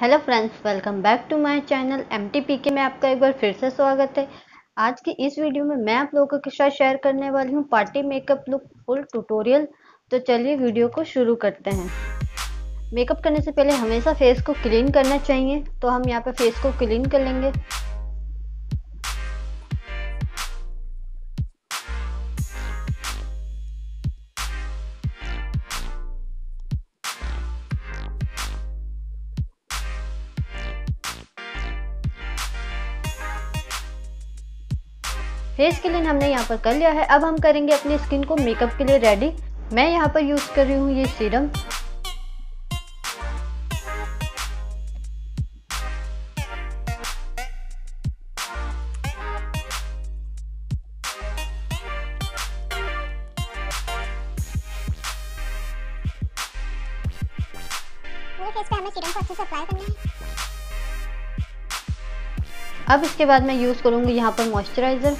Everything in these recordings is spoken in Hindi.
Hello friends, welcome back to my channel MTPK में आपका एक बार फिर से स्वागत है। आज की इस वीडियो में मैं आप लोगों के साथ शेयर करने वाली हूँ party makeup look full tutorial. तो चलिए वीडियो को शुरू करते हैं। मेकअप करने से पहले हमेशा फेस को क्लीन करना चाहिए, तो हम यहाँ पर फेस को क्लीन कर लेंगे। फेस क्लीन हमने यहाँ पर कर लिया है। अब हम करेंगे अपनी स्किन को मेकअप के लिए रेडी। मैं यहाँ पर यूज़ कर रही हूँ ये सीरम। पूरे फेस पे हमें सीरम को अच्छे से अप्लाई करना है। अब इसके बाद मैं यूज़ करूँगी यहाँ पर मॉइस्चराइज़र।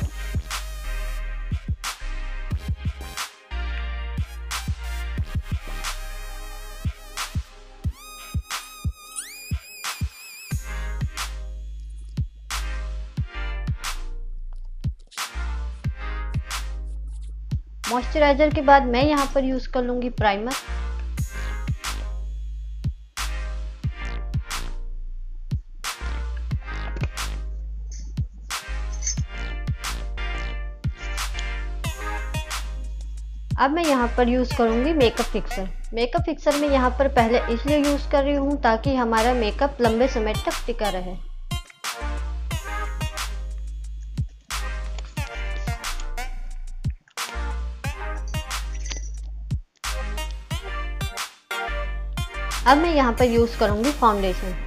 मॉइस्चराइज़र के बाद मैं यहाँ पर यूज़ कर लूँगी प्राइमर। अब मैं यहाँ पर यूज़ करूँगी मेकअप फिक्सर। मेकअप फिक्सर में यहाँ पर पहले इसलिए यूज़ कर रही हूँ ताकि हमारा मेकअप लंबे समय तक टिका रहे। अब मैं यहाँ पर यूज़ करूँगी फाउंडेशन।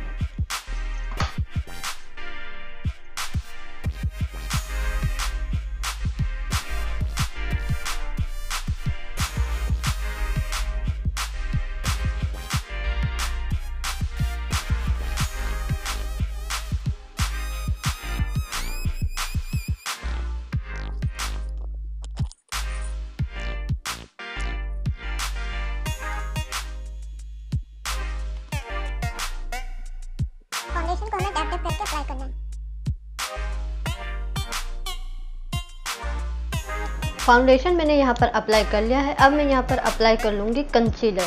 फाउंडेशन मैंने यहाँ पर अप्लाई कर लिया है। अब मैं यहाँ पर अप्लाई कर लूँगी कंसीलर।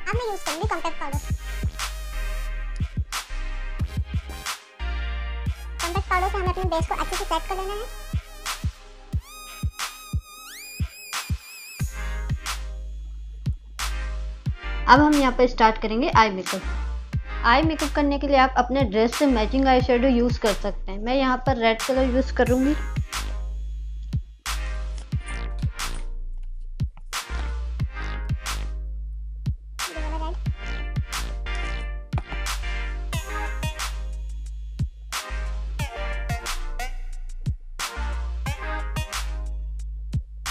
अब मैं यूज़ करूँगी कॉम्पैक्ट पाउडर। कॉम्पैक्ट पाउडर से हमें अपने बेस को अच्छे से सेट कर लेना है। अब हम यहाँ पर स्टार्ट करेंगे आई मेकअप। आई मेकअप करने के लिए आप अपने ड्रेस से मैचिंग आई शेडो यूज़ कर सकते हैं। मैं यहाँ पर रेड कलर यूज़ करूँगी।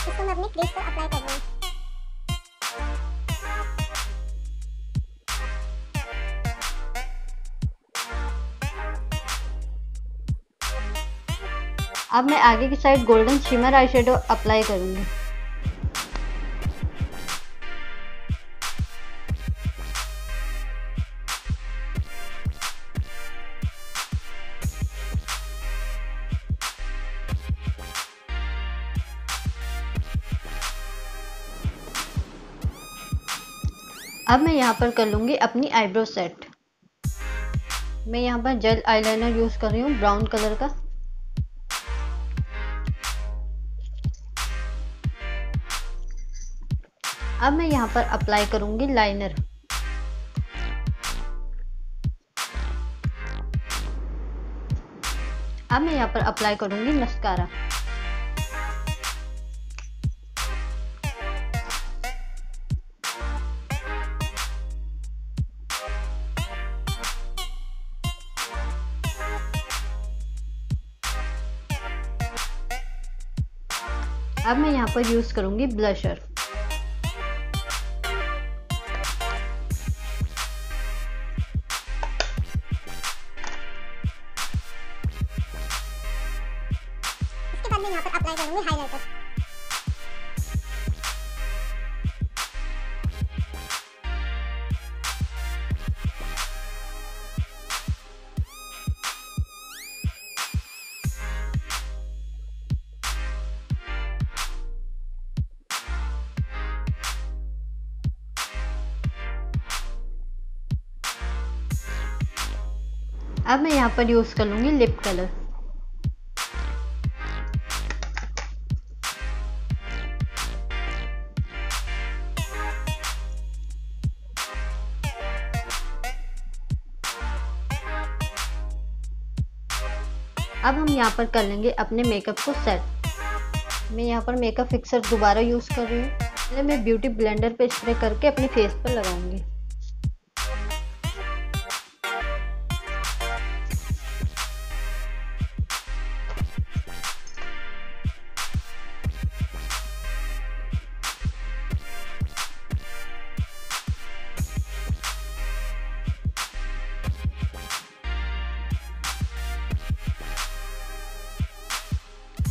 इसको मैं अपनी क्रीज पर अप्लाई कर दूँगी। अब मैं आगे की side golden shimmer eye shadow apply करूंगी। अब मैं यहाँ पर कर लूंगी अपनी आईब्रो सेट। मैं यहाँ पर जेल आईलाइनर यूज कर रही हूँ ब्राउन कलर का। अब मैं यहाँ पर अप्लाई करूंगी लाइनर। अब मैं यहाँ पर अप्लाई करूंगी मस्कारा। अब मैं यहाँ पर यूज करूंगी ब्लशर। अब मैं यहाँ पर यूज कर लूंगी लिप कलर। अब हम यहाँ पर कर लेंगे अपने मेकअप को सेट। मैं यहाँ पर मेकअप फिक्सर दोबारा यूज कर रही हूँ। पहले मैं ब्यूटी ब्लेंडर पे स्प्रे करके अपने फेस पर लगाऊंगी।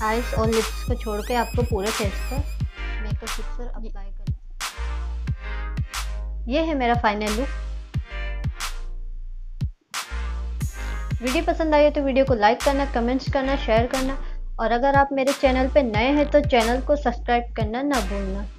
आइज और लिप्स को छोड़ के आपको पूरे फेस पर मेकअप फिक्सर अप्लाई करना। ये है मेरा फाइनल लुक। वीडियो पसंद आई तो वीडियो को लाइक करना, कमेंट्स करना, शेयर करना और अगर आप मेरे चैनल पे नए हैं तो चैनल को सब्सक्राइब करना ना भूलना।